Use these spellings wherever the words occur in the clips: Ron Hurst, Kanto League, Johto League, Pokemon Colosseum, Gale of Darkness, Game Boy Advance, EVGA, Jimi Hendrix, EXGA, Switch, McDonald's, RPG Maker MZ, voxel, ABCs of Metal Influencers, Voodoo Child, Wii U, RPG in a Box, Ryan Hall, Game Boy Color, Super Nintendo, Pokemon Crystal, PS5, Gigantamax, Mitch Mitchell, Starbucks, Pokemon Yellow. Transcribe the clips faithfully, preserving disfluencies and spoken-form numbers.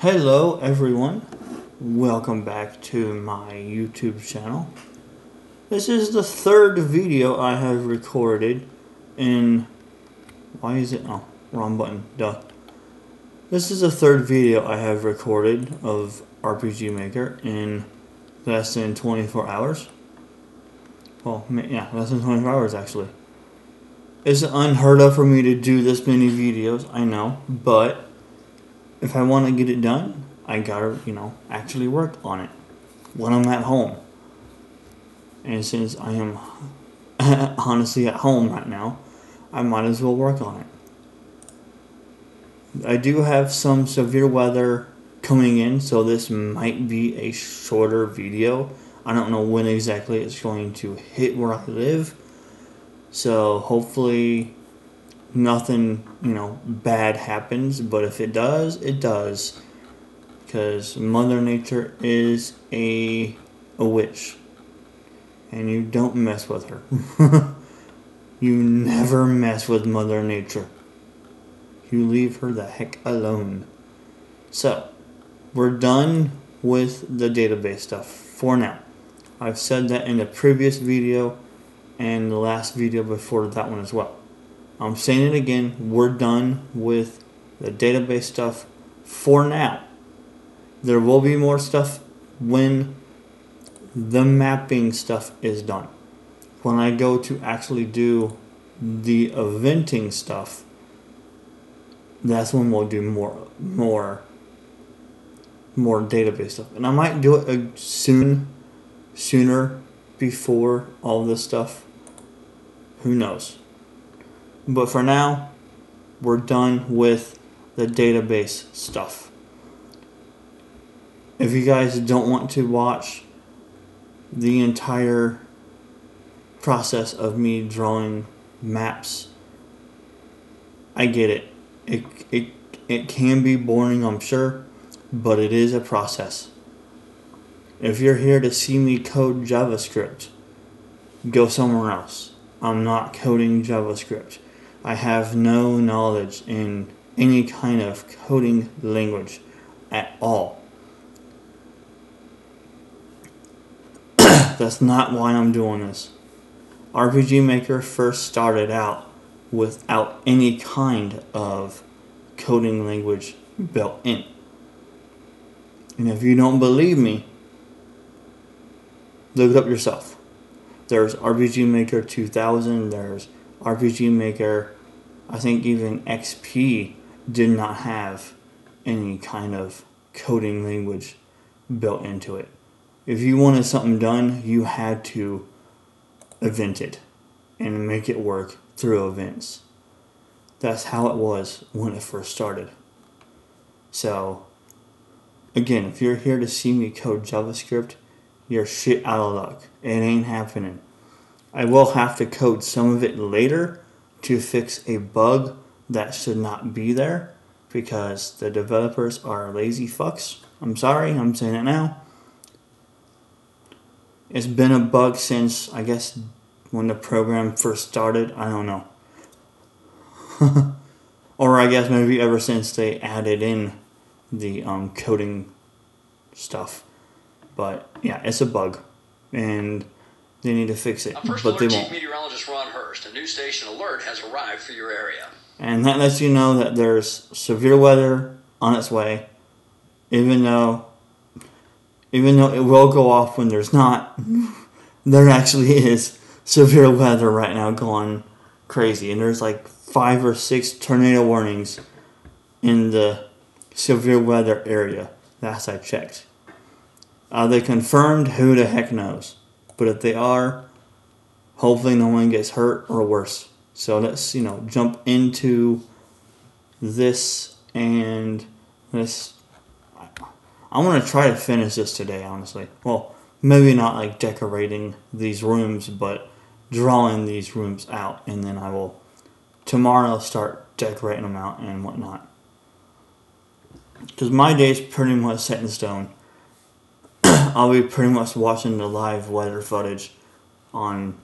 Hello everyone, welcome back to my YouTube channel. This is the third video I have recorded in, why is it, oh, wrong button, duh. This is the third video I have recorded of R P G Maker in less than twenty-four hours. Well, yeah, less than twenty-four hours actually. It's unheard of for me to do this many videos, I know, but if I want to get it done, I gotta, you know, actually work on it when I'm at home. And since I am honestly at home right now, I might as well work on it. I do have some severe weather coming in, so this might be a shorter video. I don't know when exactly it's going to hit where I live. So hopefully nothing, you know, bad happens, but if it does, it does, because Mother Nature is a a witch, and you don't mess with her. You never mess with Mother Nature. You leave her the heck alone. So, we're done with the database stuff for now. I've said that in the previous video and the last video before that one as well. I'm saying it again, we're done with the database stuff for now. There will be more stuff when the mapping stuff is done. When I go to actually do the eventing stuff, that's when we'll do more, more, more database stuff. And I might do it soon, sooner, before all this stuff. Who knows? But for now, we're done with the database stuff. If you guys don't want to watch the entire process of me drawing maps, I get it. It, it, it can be boring, I'm sure, but it is a process. If you're here to see me code JavaScript, go somewhere else. I'm not coding JavaScript. I have no knowledge in any kind of coding language at all. That's not why I'm doing this. R P G Maker first started out without any kind of coding language built in. And if you don't believe me, look it up yourself. There's R P G Maker two thousand, there's R P G Maker, I think even X P did not have any kind of coding language built into it. If you wanted something done, you had to event it and make it work through events. That's how it was when it first started. So, again, if you're here to see me code JavaScript, you're shit out of luck. It ain't happening. I will have to code some of it later to fix a bug that should not be there because the developers are lazy fucks. I'm sorry, I'm saying it now. It's been a bug since, I guess, when the program first started. I don't know. Or I guess maybe ever since they added in the um, coding stuff. But yeah, it's a bug. And they need to fix it, but alert, they won't. Chief Meteorologist Ron Hurst, a new station alert has arrived for your area. And that lets you know that there's severe weather on its way, even though, even though it will go off when there's not. There actually is severe weather right now going crazy, and there's like five or six tornado warnings in the severe weather area. Last I checked. Are they confirmed? Who the heck knows? But if they are, hopefully no one gets hurt or worse. So let's, you know, jump into this and this. I'm going to try to finish this today, honestly. Well, maybe not like decorating these rooms, but drawing these rooms out. And then I will, tomorrow, start decorating them out and whatnot. Because my day's pretty much set in stone. I'll be pretty much watching the live weather footage on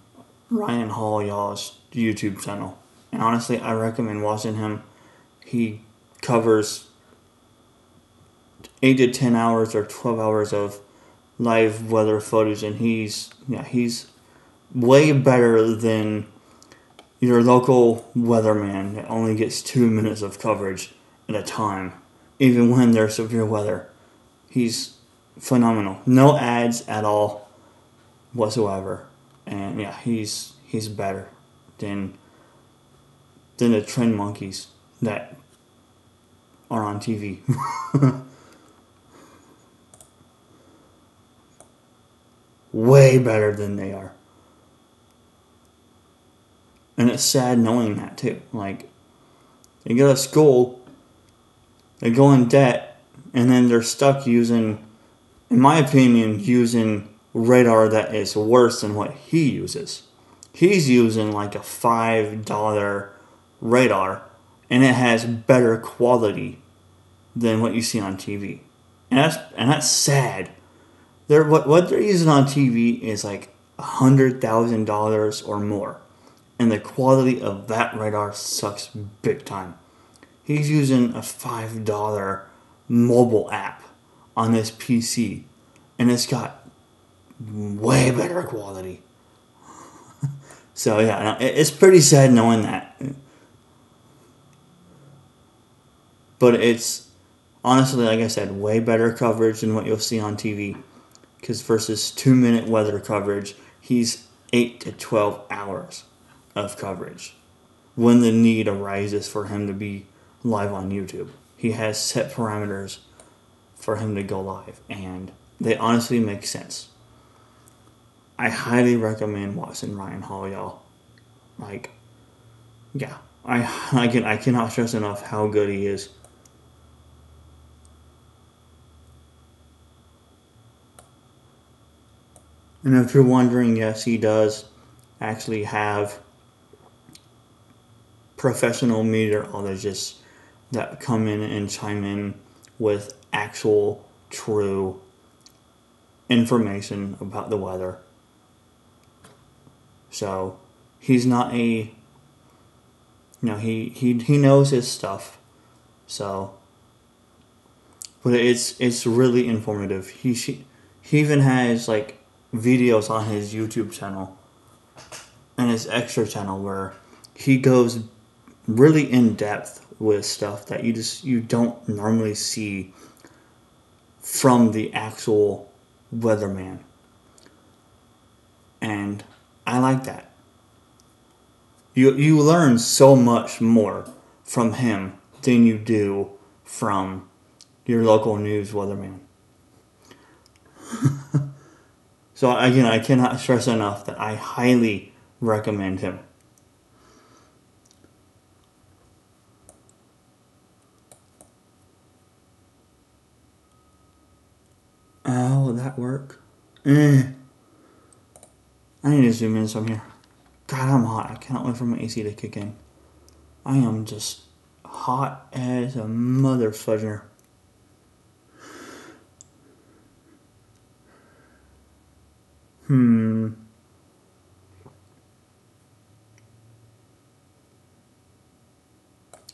Ryan Hall, y'all's YouTube channel. And honestly, I recommend watching him. He covers eight to ten hours or twelve hours of live weather footage, and he's yeah he's way better than your local weatherman that only gets two minutes of coverage at a time, even when there's severe weather. He's phenomenal. No ads at all whatsoever. And yeah, he's he's better than than the trend monkeys that are on T V. Way better than they are. And it's sad knowing that too. Like, they go to school, they go in debt, and then they're stuck using, in my opinion, using radar that is worse than what he uses. He's using like a five dollar radar, and it has better quality than what you see on T V. And that's, and that's sad. They're, what, what they're using on T V is like one hundred thousand dollars or more. And the quality of that radar sucks big time. He's using a five dollar mobile app on his P C, and it's got way better quality. So yeah, it's pretty sad knowing that. But it's honestly, like I said, way better coverage than what you'll see on T V. Because versus two minute weather coverage, he's eight to twelve hours of coverage when the need arises for him to be live on YouTube. He has set parameters for him to go live, and they honestly make sense. I highly recommend watching Ryan Hall, y'all. Like, yeah, I I can I cannot stress enough how good he is. And if you're wondering, yes, he does actually have professional meteorologists that come in and chime in with actual true information about the weather. So he's not a, you know, he he he knows his stuff. So, but it's it's really informative. He she, he even has like videos on his YouTube channel and his extra channel where he goes really in depth with stuff that you just you don't normally see from the actual weatherman, and I like that. You you learn so much more from him than you do from your local news weatherman. So again, I cannot stress enough that I highly recommend him. Oh, will that work? Eh. I need to zoom in some here. God, I'm hot. I cannot wait for my A C to kick in. I am just hot as a motherfucker. Hmm.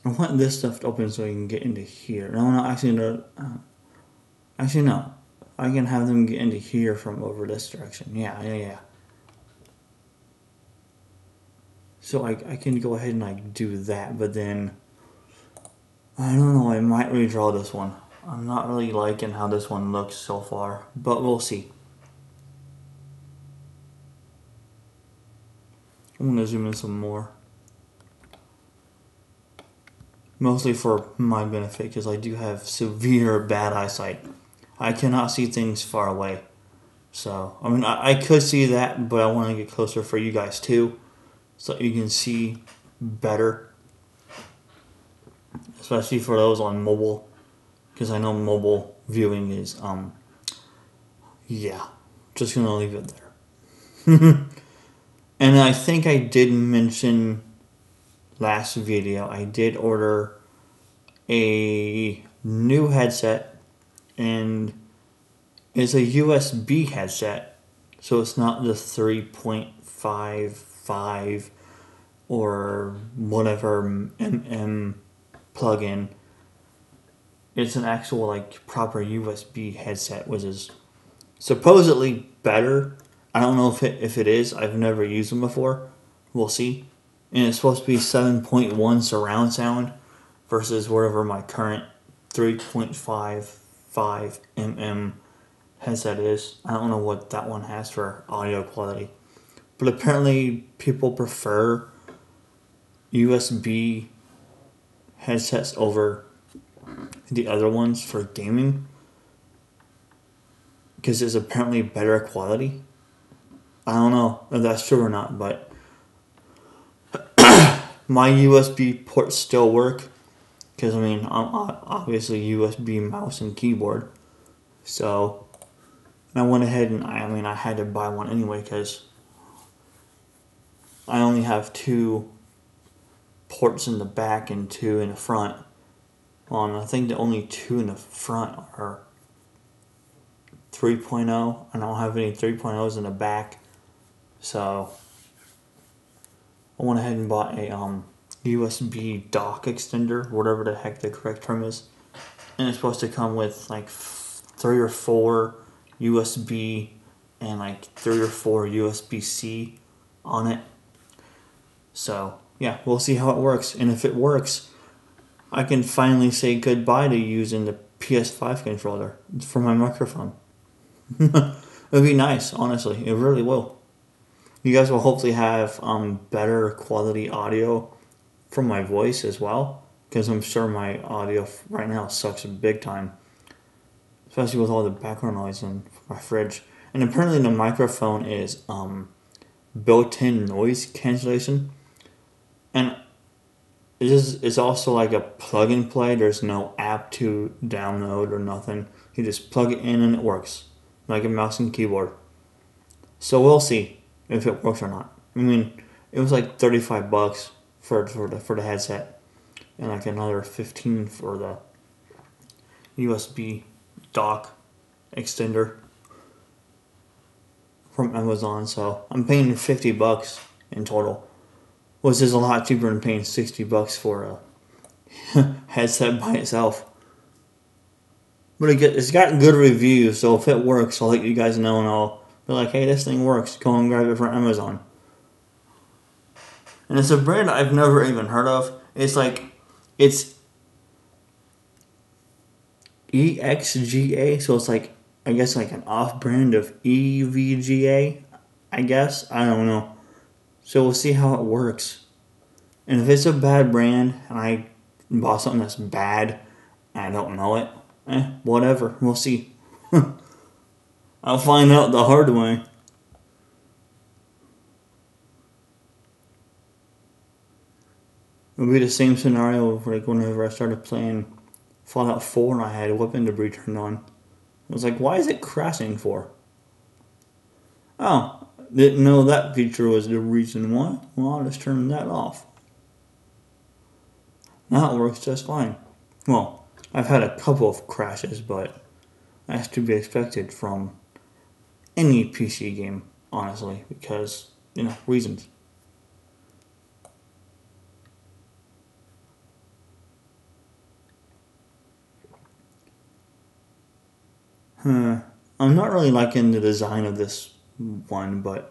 I want this stuff to open so I can get into here. No, no, actually, no. Actually, no. I can have them get into here from over this direction. Yeah, yeah, yeah. So I, I can go ahead and like do that, but then I don't know, I might redraw this one. I'm not really liking how this one looks so far, but we'll see. I'm gonna zoom in some more. Mostly for my benefit, because I do have severe bad eyesight. I cannot see things far away. So, I mean, I, I could see that, but I want to get closer for you guys too, so that you can see better. Especially for those on mobile, because I know mobile viewing is, um, yeah, just going to leave it there. And I think I did mention last video, I did order a new headset. And it's a U S B headset, so it's not the three point five five or whatever M M plug-in. it's an actual, like, proper U S B headset, which is supposedly better. I don't know if it, if it is. I've never used them before. We'll see. And it's supposed to be seven point one surround sound versus whatever my current three point five five millimeter headset is. I don't know what that one has for audio quality. But apparently people prefer U S B headsets over the other ones for gaming, because it's apparently better quality. I don't know if that's true or not, but my U S B ports still work, because I mean, I'm obviously U S B mouse and keyboard, so, and I went ahead and I, I mean, I had to buy one anyway, because I only have two ports in the back and two in the front. Um, I think the only two in the front are three point oh. I don't have any three point ohs in the back, so I went ahead and bought a um, U S B dock extender, whatever the heck the correct term is, and it's supposed to come with like f three or four U S B and like three or four U S B C on it. So yeah, we'll see how it works, and if it works, I can finally say goodbye to using the P S five controller for my microphone. It'll be nice, honestly. It really will. You guys will hopefully have um, better quality audio from my voice as well, because I'm sure my audio right now sucks big time, especially with all the background noise in my fridge. And apparently the microphone is um, built-in noise cancellation, and it is, it's also like a plug and play. There's no app to download or nothing. You just plug it in and it works, like a mouse and keyboard. So we'll see if it works or not. I mean, it was like thirty-five bucks for for the for the headset, and like another fifteen for the U S B dock extender from Amazon. So I'm paying fifty bucks in total, which is a lot cheaper than paying sixty bucks for a headset by itself. But it get, it's got good reviews, so if it works, I'll let you guys know, and I'll be like, hey, this thing works, go and grab it from Amazon. And it's a brand I've never even heard of. It's like, it's E X G A, so it's like, I guess like an off-brand of E V G A, I guess, I don't know. So we'll see how it works. And if it's a bad brand and I bought something that's bad and I don't know it, eh, whatever. We'll see. I'll find out the hard way. It'll be the same scenario like whenever I started playing Fallout four and I had weapon debris turned on. I was like, why is it crashing for? Oh. Didn't know that feature was the reason why. Well, I'll just turn that off. Now it works just fine. Well, I've had a couple of crashes, but that's to be expected from any P C game, honestly, because, you know, reasons. Huh. I'm not really liking the design of this one, but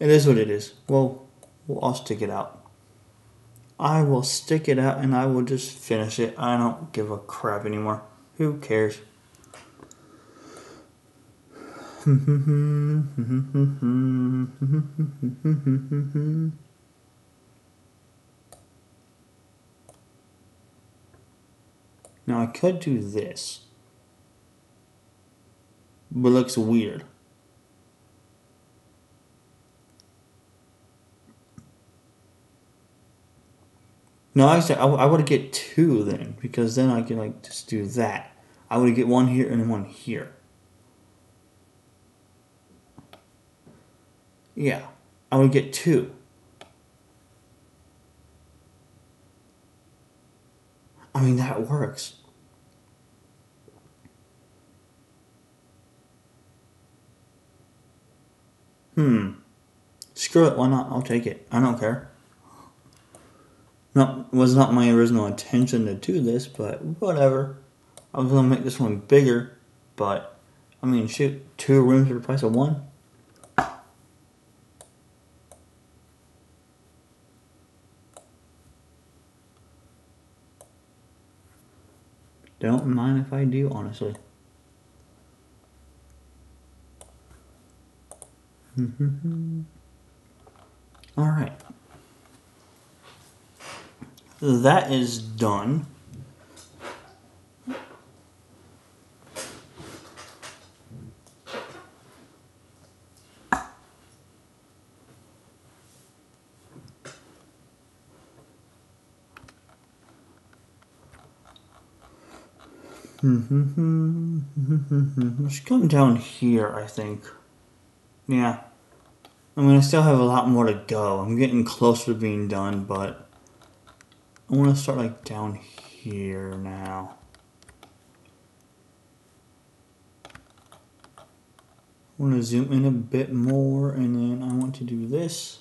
it is what it is. Well, well, I'll stick it out. I will stick it out and I will just finish it. I don't give a crap anymore. Who cares? Now I could do this, but it looks weird. No, actually, I, I would get two then, because then I could like just do that. I would get one here and one here. Yeah, I would get two. I mean, that works. Hmm. Screw it, why not? I'll take it. I don't care. Not, was not my original intention to do this, but whatever. I was going to make this one bigger, but, I mean, shoot, two rooms for the price of one? Don't mind if I do, honestly. Alright. That is done. Let's come down here, I think. Yeah. I mean, I still have a lot more to go. I'm getting closer to being done, but I want to start, like, down here now. I want to zoom in a bit more, and then I want to do this.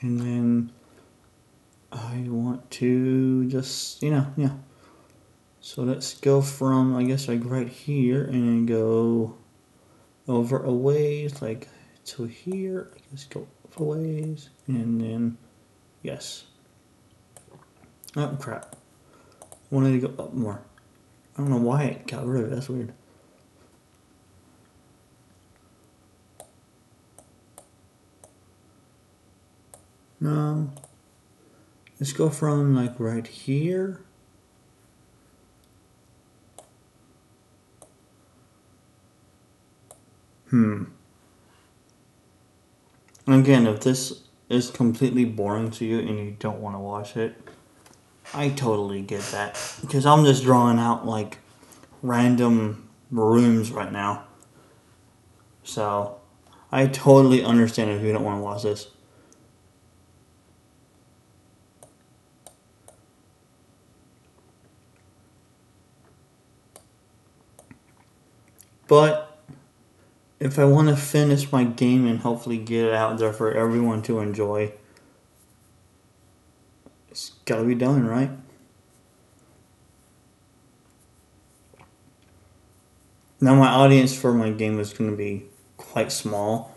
And then I want to just, you know, yeah. So let's go from, I guess, like right here and go over a ways, like to here. I guess go over a ways and then, yes. Oh crap. I wanted to go up more. I don't know why it got rid of it. That's weird. No. Let's go from like right here. Hmm. Again, if this is completely boring to you and you don't want to watch it, I totally get that. Because I'm just drawing out, like, random rooms right now. So, I totally understand if you don't want to watch this. But if I want to finish my game and hopefully get it out there for everyone to enjoy, it's gotta be done, right? Now my audience for my game is going to be quite small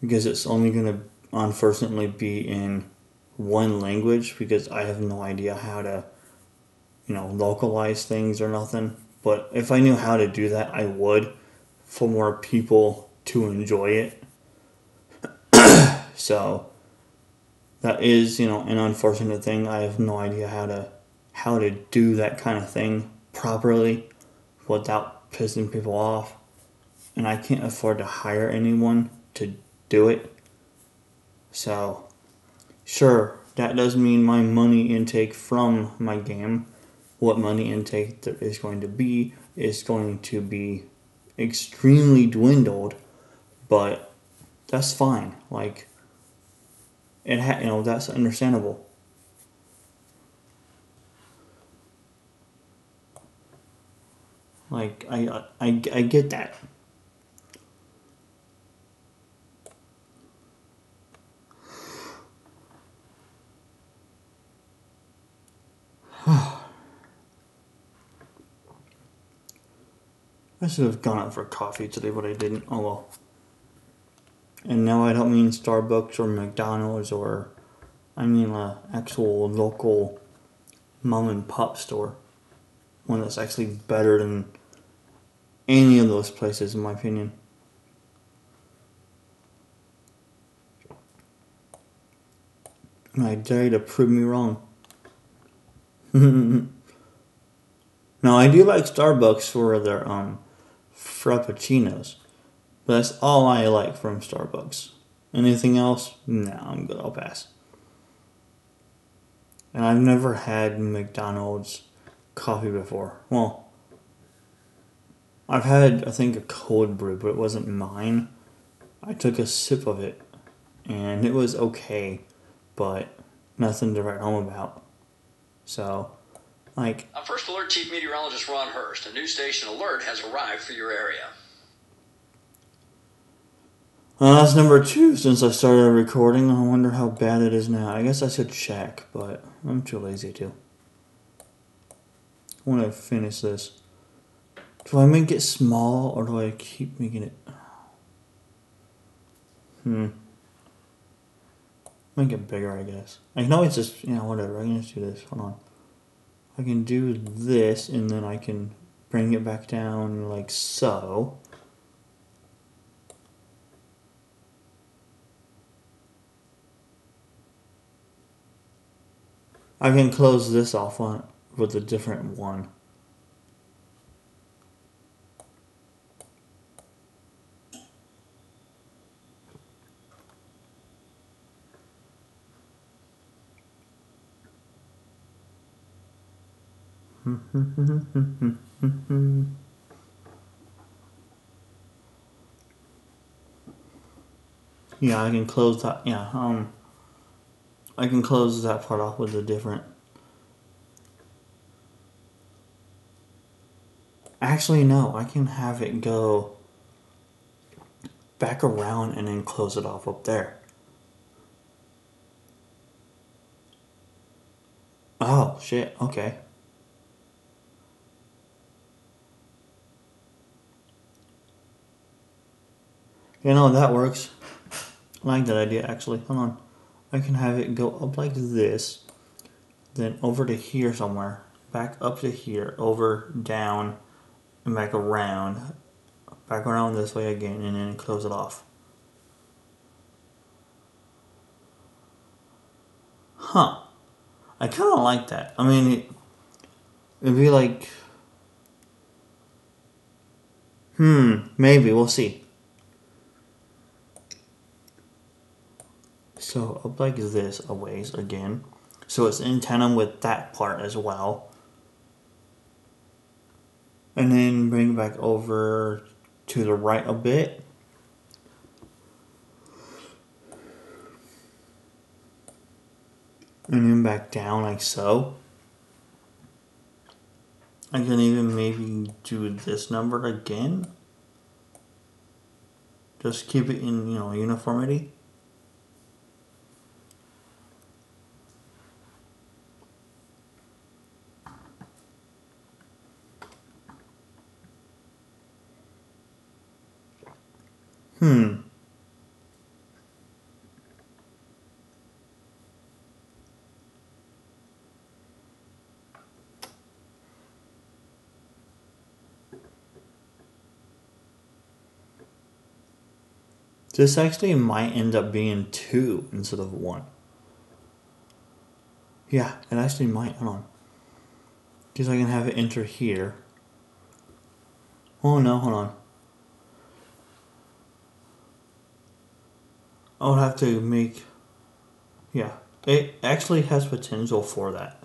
because it's only going to unfortunately be in one language because I have no idea how to, you know, localize things or nothing. But if I knew how to do that, I would, for more people to enjoy it. So that is, you know, an unfortunate thing. I have no idea how to how to do that kind of thing properly without pissing people off, and I can't afford to hire anyone to do it. So sure, that does mean my money intake from my game, what money intake there is going to be, is going to be extremely dwindled, but that's fine. Like, it ha you know, that's understandable. Like, I, I, I get that. I should have gone out for coffee today, but I didn't. Oh well. And no, I don't mean Starbucks or McDonald's, or I mean an actual local mom and pop store. One that's actually better than any of those places, in my opinion. And I dare you to prove me wrong. Now, I do like Starbucks for their, um, frappuccinos, but that's all I like from Starbucks. Anything else? No, I'm good. I'll pass. And I've never had McDonald's coffee before. Well, I've had, I think, a cold brew, but it wasn't mine. I took a sip of it, and it was okay, but nothing to write home about. So, like, I'm First Alert Chief Meteorologist Ron Hurst. A new station alert has arrived for your area. Uh, that's number two since I started recording. I wonder how bad it is now. I guess I should check, but I'm too lazy to. I want to finish this. Do I make it small or do I keep making it? Hmm. Make it bigger, I guess. I can always just, you know, whatever. I can just do this. Hold on. I can do this and then I can bring it back down like so. I can close this off on with a different one. Yeah, I can close that. Yeah, um, I can close that part off with a different. Actually, no, I can have it go back around and then close it off up there. Oh, shit, okay. You know, that works. I like that idea, actually. Hold on. I can have it go up like this, then over to here somewhere, back up to here, over, down, and back around. Back around this way again, and then close it off. Huh. I kind of like that. I mean, it, it'd be like... Hmm, maybe. We'll see. So up like this a ways again, so it's in tandem with that part as well, and then bring it back over to the right a bit. And then back down like so. I can even maybe do this number again. Just keep it in, you know, uniformity. Hmm. This actually might end up being two instead of one. Yeah, it actually might. Hold on. Because I can have it enter here. Oh no, hold on. I would have to make, yeah, it actually has potential for that.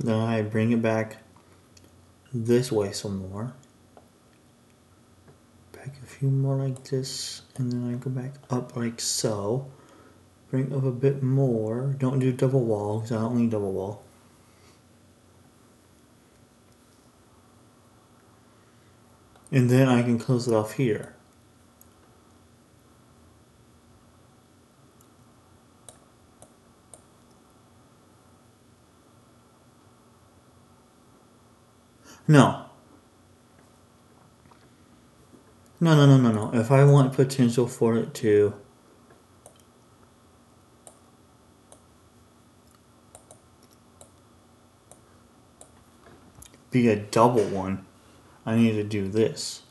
Then I bring it back this way some more. Back a few more like this, and then I go back up like so. Bring up a bit more. Don't do double wall, because I don't need double wall. And then I can close it off here. No. No, no, no, no, no. If I want potential for it to... be a double one, I need to do this.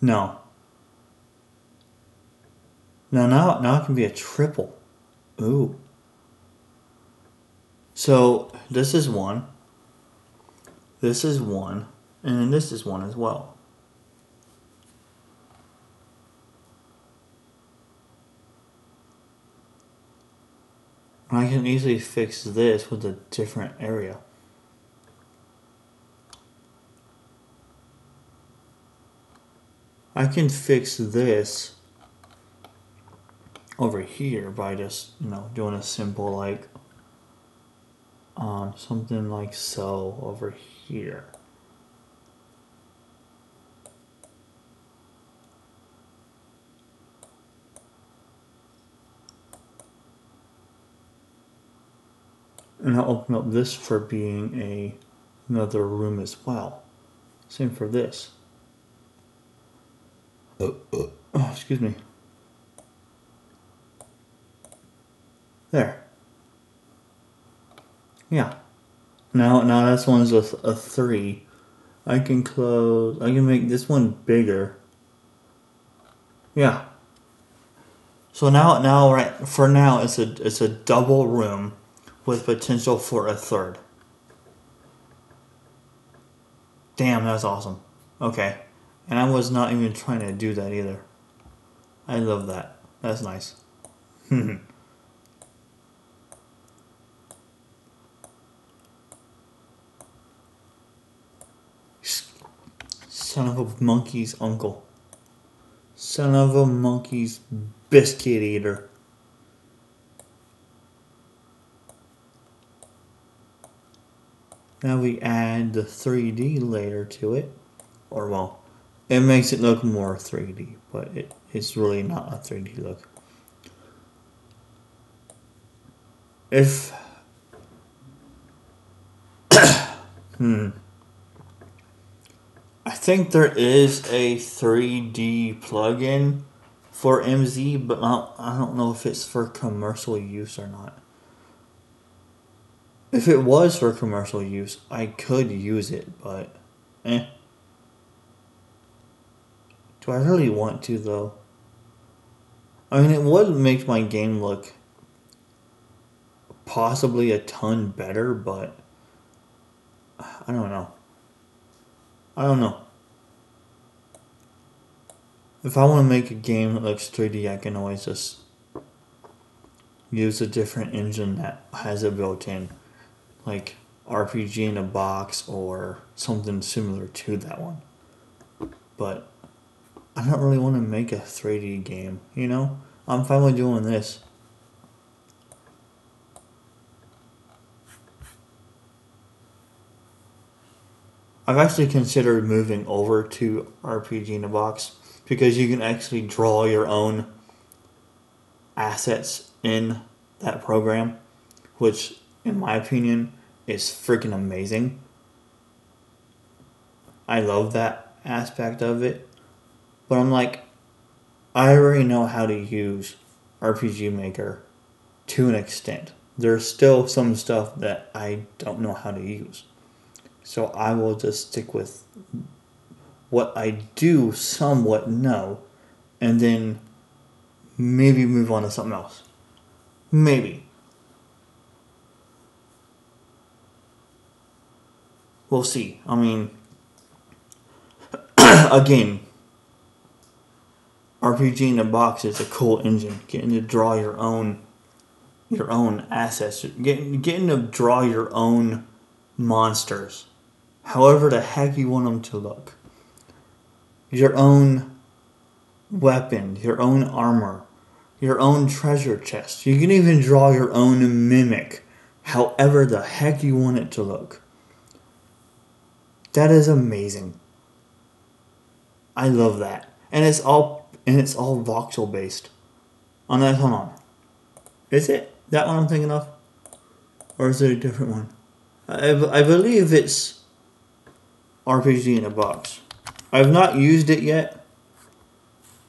No. No, now, now it can be a triple. Ooh. So this is one, this is one, and then this is one as well. I can easily fix this with a different area. I can fix this over here by just, you know, doing a simple like um, something like so over here. And I'll open up this for being a another room as well. Same for this. Uh, uh. Oh, excuse me. There. Yeah. Now, now this one's a, a three. I can close. I can make this one bigger. Yeah. So now, now, right for now, it's a it's a double room with potential for a third. Damn, that's awesome. Okay. And I was not even trying to do that either. I love that. That's nice. Son of a monkey's uncle. Son of a monkey's biscuit eater. Now we add the three D layer to it. Or well, it makes it look more three D, but it, it's really not a three D look. If hmm. I think there is a three D plugin for M Z, but I don't, I don't know if it's for commercial use or not. If it was for commercial use, I could use it, but eh. Do I really want to, though? I mean, it would make my game look possibly a ton better, but I don't know. I don't know. If I want to make a game that looks three D, I can always just use a different engine that has it built in, like R P G in a Box or something similar to that one. But I don't really want to make a three D game, you know? I'm finally doing this. I've actually considered moving over to R P G in a Box because you can actually draw your own assets in that program, which, in my opinion, is freaking amazing. I love that aspect of it. But I'm like, I already know how to use R P G Maker to an extent. There's still some stuff that I don't know how to use. So I will just stick with what I do somewhat know and then maybe move on to something else. Maybe. We'll see. I mean, again, R P G in a Box is a cool engine. Getting to draw your own, your own assets. Getting getting to draw your own monsters, however the heck you want them to look. Your own weapon, your own armor, your own treasure chest. You can even draw your own mimic, however the heck you want it to look. That is amazing. I love that, and it's all. And it's all voxel based. Oh no, hold on. Is it that one I'm thinking of? Or is it a different one? I, I believe it's R P G in a Box. I've not used it yet,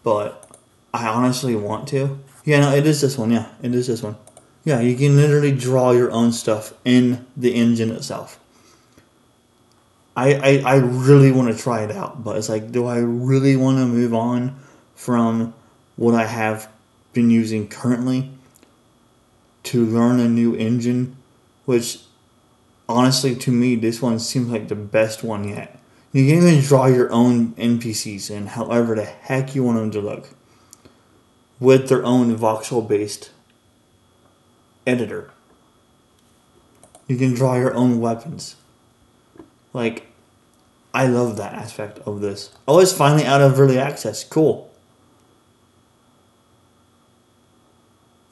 but I honestly want to. Yeah, no, it is this one. Yeah, it is this one. Yeah, you can literally draw your own stuff in the engine itself. I, I, I really want to try it out, but it's like, do I really want to move on from what I have been using currently to learn a new engine, which honestly to me this one seems like the best one yet. You can even draw your own N P Cs and however the heck you want them to look with their own voxel based editor. You can draw your own weapons. Like, I love that aspect of this. Oh, it's finally out of early access. Cool.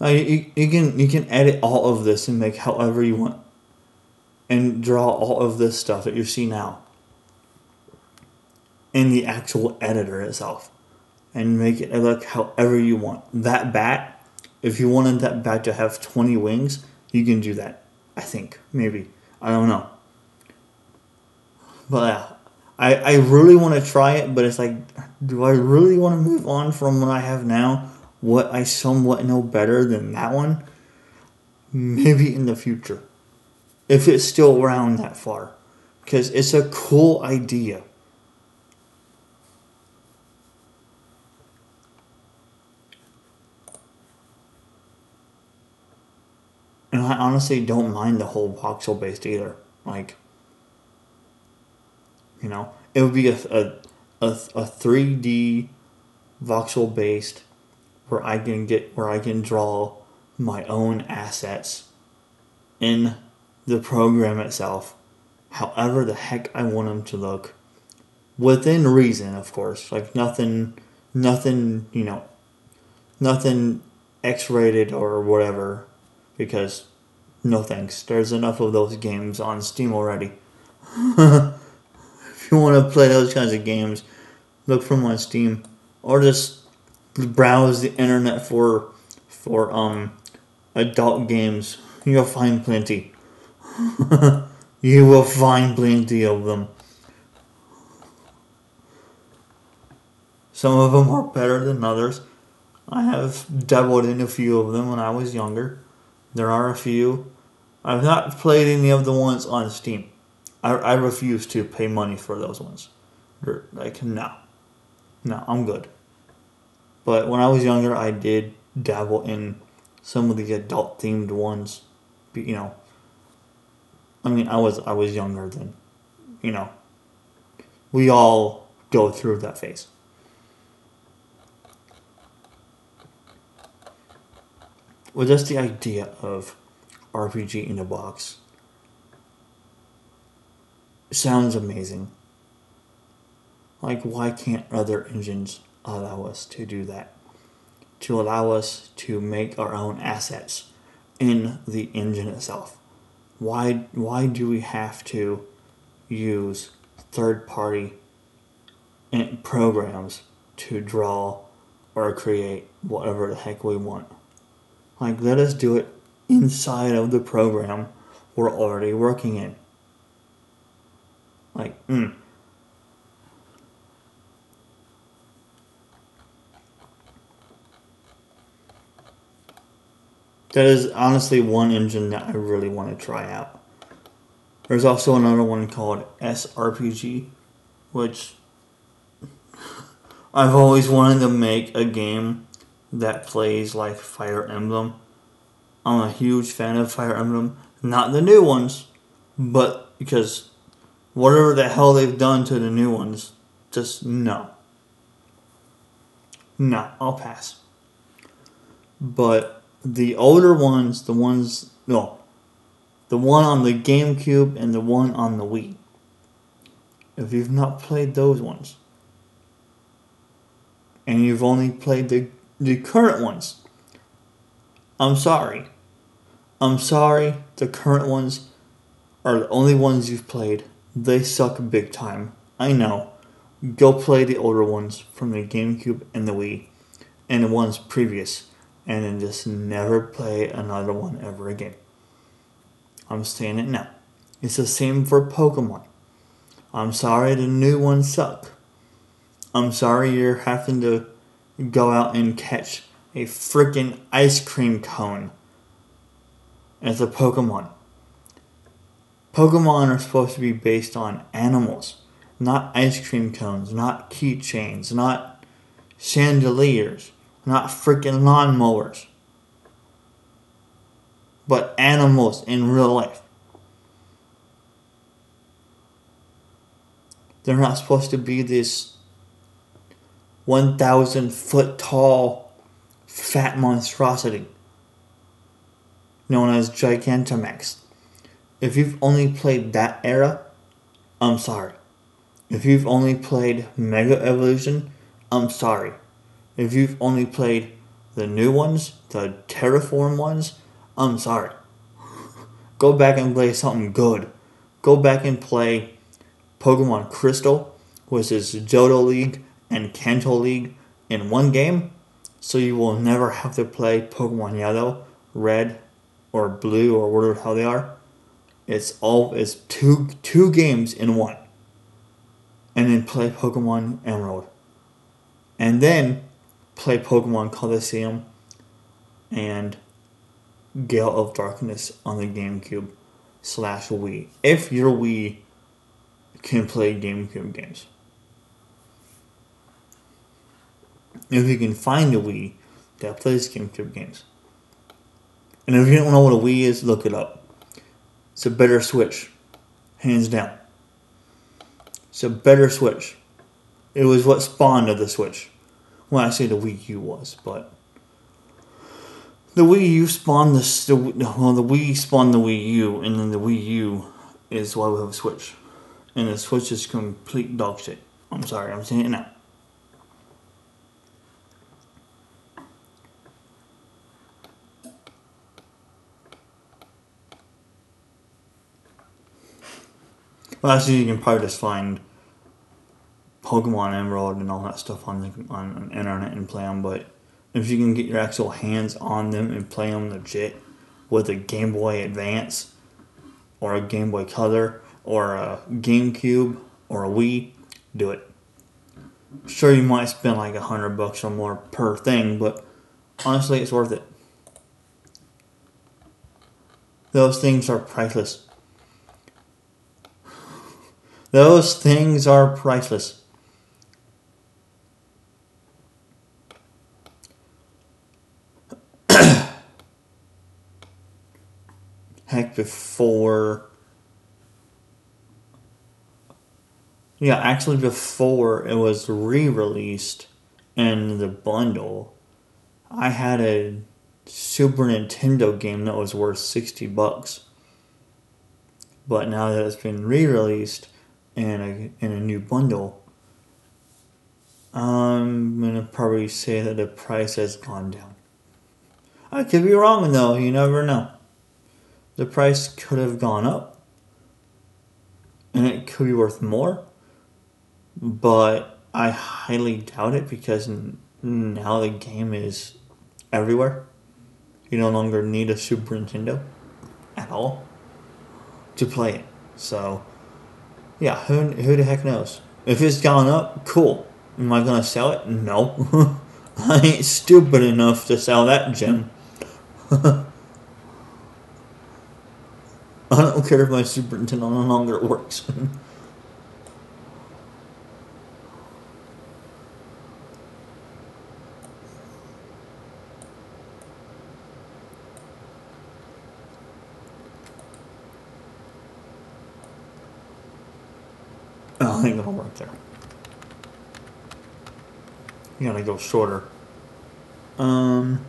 Uh, you, you can you can edit all of this and make however you want, and draw all of this stuff that you see now in the actual editor itself, and make it look however you want. That bat, if you wanted that bat to have twenty wings, you can do that. I think maybe I don't know, but yeah, I I really want to try it. But it's like, do I really want to move on from what I have now? What I somewhat know better than that one? Maybe in the future, if it's still around that far, because it's a cool idea. And I honestly don't mind the whole voxel based either. Like, you know, it would be a a a, a three D voxel based. Where I can get where I can draw my own assets in the program itself, however the heck I want them to look, within reason, of course. Like nothing, nothing, you know, nothing X-rated or whatever, because no thanks. There's enough of those games on Steam already. If you want to play those kinds of games, look for them on Steam, or just browse the internet for for um adult games. You'll find plenty. You will find plenty of them. Some of them are better than others. I have dabbled in a few of them when I was younger. There are a few. I've not played any of the ones on Steam. I, I refuse to pay money for those ones. They're like, no. No, I'm good. But when I was younger, I did dabble in some of the adult-themed ones. You know, I mean, I was I was younger then. You know, we all go through that phase. Well, just the idea of R P G in a box sounds amazing. Like, why can't other engines allow us to do that, to allow us to make our own assets in the engine itself? Why why do we have to use third-party programs to draw or create whatever the heck we want? Like, let us do it inside of the program we're already working in. Like, mm. That is honestly one engine that I really want to try out. There's also another one called S R P G, which I've always wanted to make a game that plays like Fire Emblem. I'm a huge fan of Fire Emblem. Not the new ones, but because whatever the hell they've done to the new ones, just no. No, I'll pass. But the older ones, the ones, no, the one on the GameCube and the one on the Wii. If you've not played those ones, and you've only played the, the current ones, I'm sorry. I'm sorry, the current ones are the only ones you've played. They suck big time. I know. Go play the older ones from the GameCube and the Wii, and the ones previous. And then just never play another one ever again. I'm saying it now. It's the same for Pokemon. I'm sorry the new ones suck. I'm sorry you're having to go out and catch a freaking ice cream cone as a Pokemon. Pokemon are supposed to be based on animals, not ice cream cones, not keychains, not chandeliers. Not freaking lawnmowers, but animals in real life. They're not supposed to be this one thousand foot tall fat monstrosity known as Gigantamax. if you've only played that era, I'm sorry. If you've only played Mega Evolution, I'm sorry. If you've only played the new ones, the Terraform ones, I'm sorry. Go back and play something good. Go back and play Pokemon Crystal, which is Johto League and Kanto League in one game, so you will never have to play Pokemon Yellow, Red, or Blue, or whatever how they are. It's all it's two two games in one. And then play Pokemon Emerald. And then play Pokemon Colosseum and Gale of Darkness on the GameCube slash Wii. If your Wii can play GameCube games. If you can find a Wii that plays GameCube games. And if you don't know what a Wii is, look it up. It's a better Switch. Hands down. It's a better Switch. It was what spawned of the Switch. Well, actually the Wii U was, but... The Wii U spawned the... Well, the Wii spawned the Wii U, and then the Wii U is why we have a Switch. And the Switch is complete dog shit. I'm sorry, I'm saying it now. Well, actually, you can probably just find Pokemon Emerald and all that stuff on the on, on the internet and play them. But if you can get your actual hands on them and play them legit with a Game Boy Advance or a Game Boy Color or a GameCube or a Wii, do it. Sure, you might spend like a hundred bucks or more per thing, but honestly, it's worth it. Those things are priceless. Those things are priceless. Heck, before... Yeah, actually before it was re-released in the bundle, I had a Super Nintendo game that was worth sixty bucks. But now that it's been re-released, and a, in a new bundle, I'm going to probably say that the price has gone down. I could be wrong though, you never know. The price could have gone up, and it could be worth more, but I highly doubt it because now the game is everywhere. You no longer need a Super Nintendo at all to play it, so... Yeah, who, who the heck knows? If it's gone up, cool. Am I going to sell it? No. I ain't stupid enough to sell that gem. I don't care if my Super Nintendo no longer works. I think it'll work there. You gotta go shorter. Um.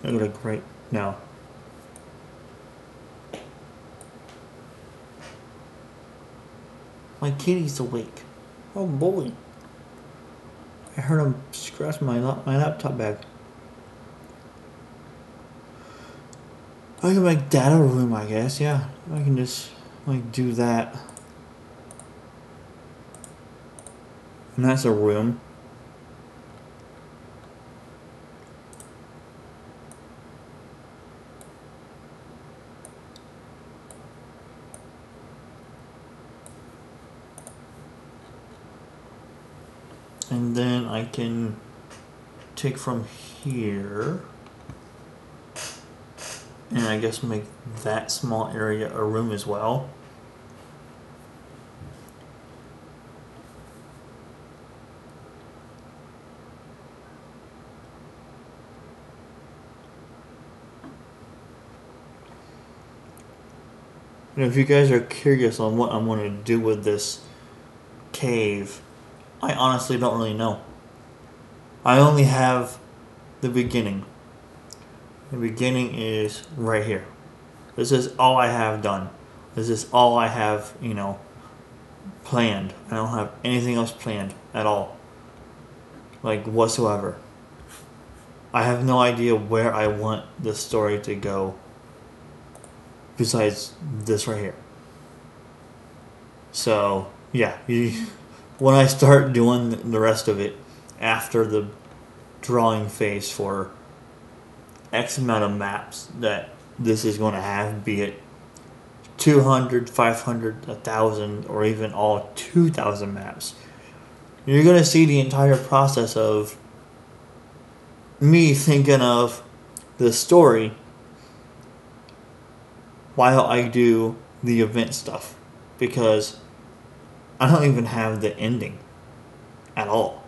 That would look great. No. My kitty's awake. Oh boy. I heard him scratch my lap my laptop bag. I can make that a room, I guess. Yeah, I can just. Like, do that. And that's a room. And then I can take from here. And I guess make that small area a room as well. And if you guys are curious on what I'm going to do with this cave, I honestly don't really know. I only have the beginning. The beginning is right here. This is all I have done. This is all I have, you know, planned. I don't have anything else planned at all. Like, whatsoever. I have no idea where I want the story to go besides this right here. So, yeah. You, when I start doing the rest of it after the drawing phase for X amount of maps that this is going to have, be it two hundred, five hundred, one thousand, or even all two thousand maps, you're going to see the entire process of me thinking of the story while I do the event stuff, because I don't even have the ending at all.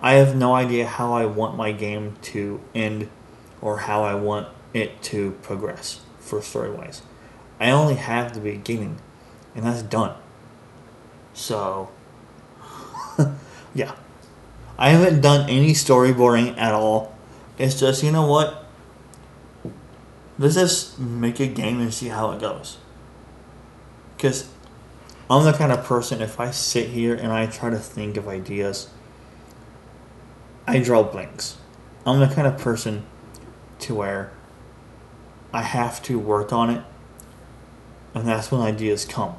I have no idea how I want my game to end or how I want it to progress for story-wise. I only have the beginning, and that's done. So, yeah. I haven't done any storyboarding at all. It's just, you know what? Let's just make a game and see how it goes. Because I'm the kind of person, if I sit here and I try to think of ideas, I draw blanks. I'm the kind of person to where I have to work on it, and that's when ideas come.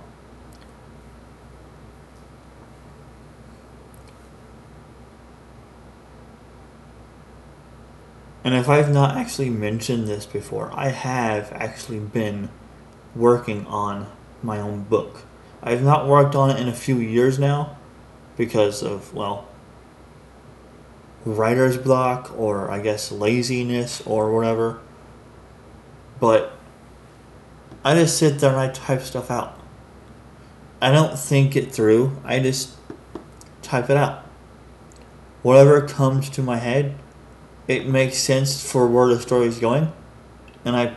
And if I've not actually mentioned this before, I have actually been working on my own book. I've not worked on it in a few years now because of, well, writer's block, or I guess laziness or whatever. But I just sit there and I type stuff out. I don't think it through. I just type it out. Whatever comes to my head, it makes sense for where the story is going, and I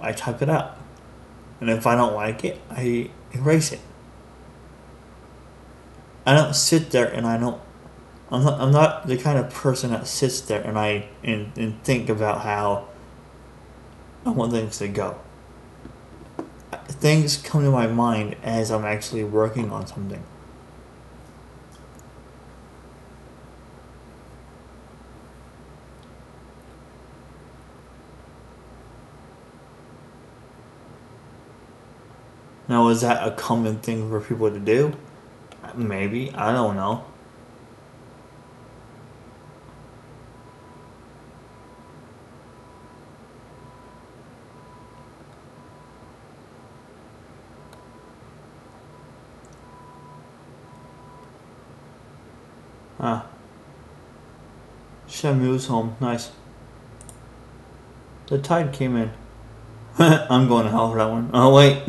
I type it out. And if I don't like it, I erase it. I don't sit there and I don't I'm not, I'm not the kind of person that sits there and I and, and think about how I want things to go. Things come to my mind as I'm actually working on something. Now, is that a common thing for people to do? Maybe. I don't know. Ah. Shamu's home. Nice. The tide came in. I'm going to hell for that one. Oh, wait.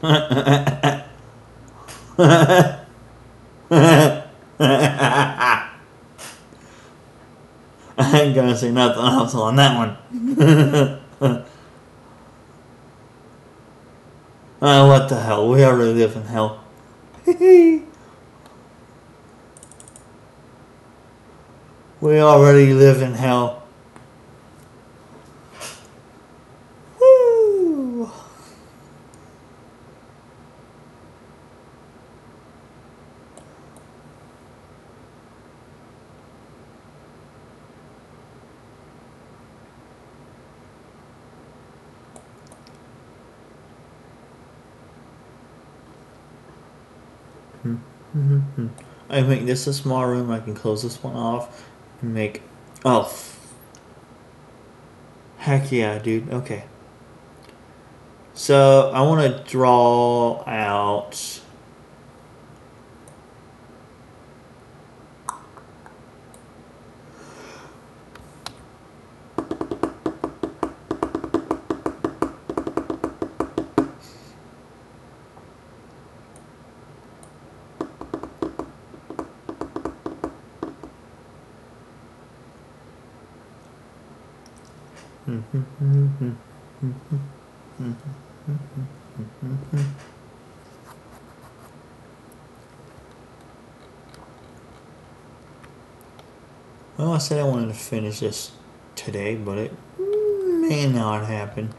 I ain't going to say nothing else on that one. Ah, uh, what the hell. We already live in hell. Hee. We already live in hell. Woo! I think this is a small room. I can close this one off. Make, oh, heck yeah, dude. Okay, so I want to draw out well, I said I wanted to finish this today, but it may not happen.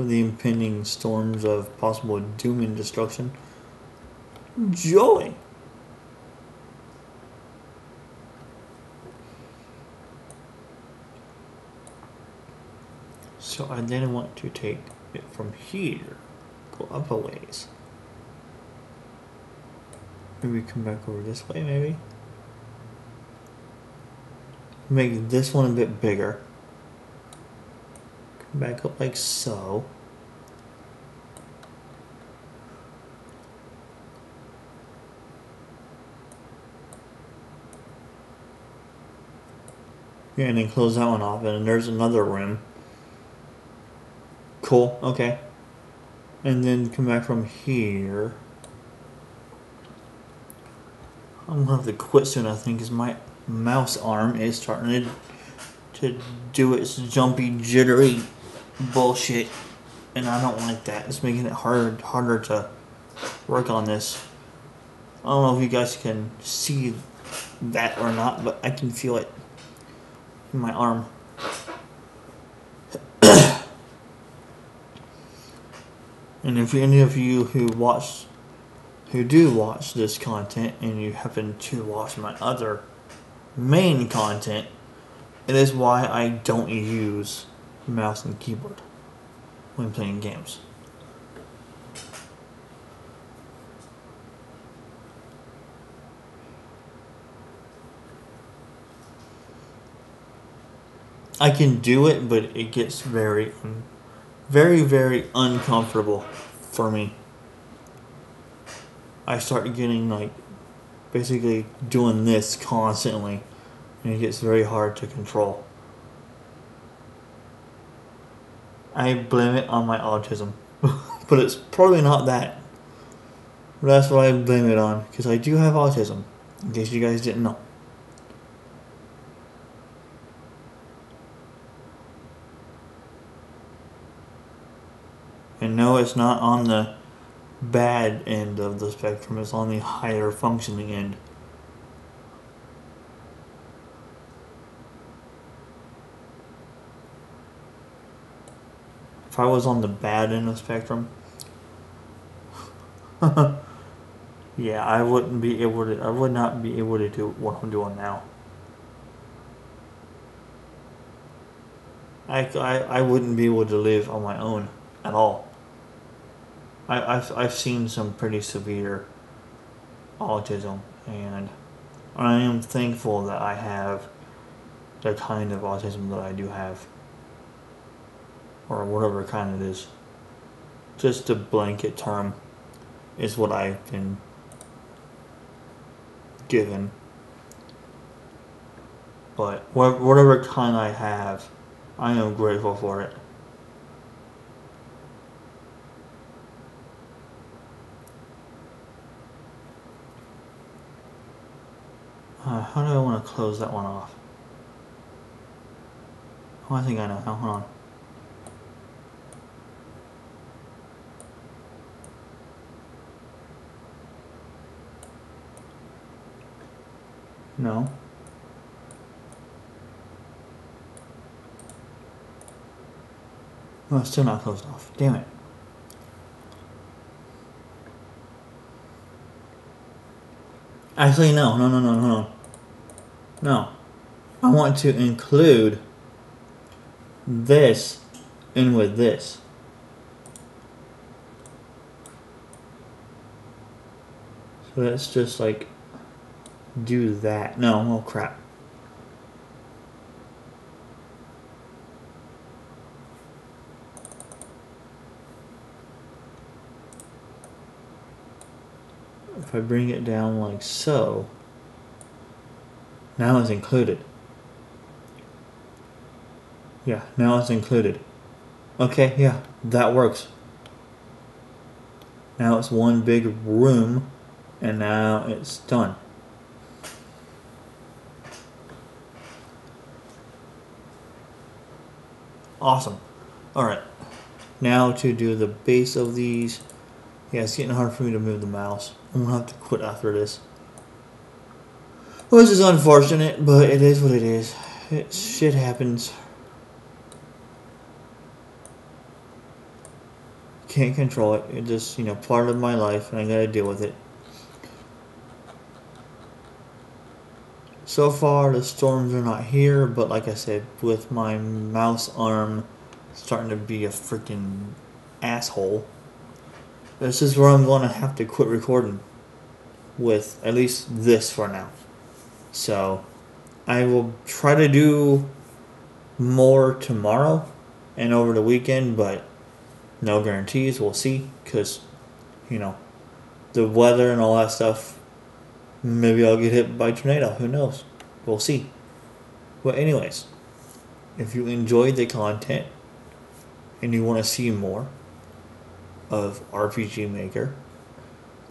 with the impending storms of possible doom and destruction. Joy! So I then want to take it from here, go up a ways. Maybe come back over this way, maybe? Make this one a bit bigger. Come back up like so. Yeah, and then close that one off, and then there's another room. Cool, okay. And then come back from here. I'm gonna have to quit soon, I think, because my mouse arm is starting to, to do its jumpy, jittery bullshit, and I don't like that. It's making it hard, harder to work on this. I don't know if you guys can see that or not, but I can feel it in my arm. And if any of you who watch, who do watch this content, and you happen to watch my other main content, it is why I don't use mouse and keyboard when playing games. I can do it, but it gets very, very, very uncomfortable for me. I start getting, like, basically doing this constantly, and it gets very hard to control. I blame it on my autism, but it's probably not that. But that's what I blame it on, because I do have autism, in case you guys didn't know. And no, it's not on the bad end of the spectrum, is on the higher functioning end. If I was on the bad end of the spectrum, yeah, I wouldn't be able to, I would not be able to do what I'm doing now. I, I, I wouldn't be able to live on my own at all. I, I've, I've seen some pretty severe autism, and I am thankful that I have the kind of autism that I do have, or whatever kind it is. Just a blanket term is what I've been given, but whatever kind I have, I am grateful for it. Uh, how do I want to close that one off? Oh, I think I know how. Hold on. No. No, it's still not closed off. Damn it. Actually, no, no, no, no, no, no. No. I want to include this in with this. So let's just, like, do that. No, oh crap. If I bring it down like so, now it's included. Yeah, now it's included. Okay, yeah, that works. Now it's one big room, and now it's done. Awesome. Alright, now to do the base of these. Yeah, it's getting hard for me to move the mouse. I'm gonna have to quit after this. Well, this is unfortunate, but it is what it is. It, shit happens. can't control it. It's just, you know, part of my life, and I gotta deal with it. So far, the storms are not here, but like I said, with my mouse arm starting to be a freaking asshole, this is where I'm gonna have to quit recording with at least this for now. So I will try to do more tomorrow and over the weekend, but no guarantees. We'll see, because, you know, the weather and all that stuff. Maybe I'll get hit by a tornado. Who knows? We'll see. But anyways, if you enjoyed the content and you want to see more of R P G Maker,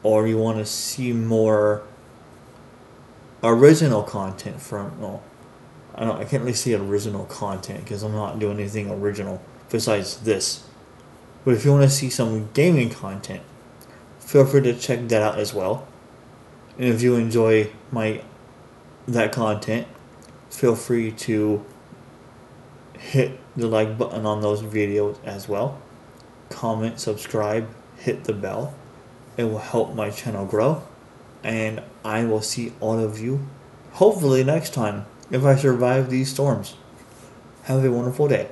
or you want to see more original content from, well, I don't, I can't really see original content because I'm not doing anything original besides this. But if you want to see some gaming content, feel free to check that out as well. And if you enjoy my that content, feel free to hit the like button on those videos as well. Comment, subscribe, hit the bell. It will help my channel grow. And I will see all of you hopefully next time if I survive these storms. Have a wonderful day.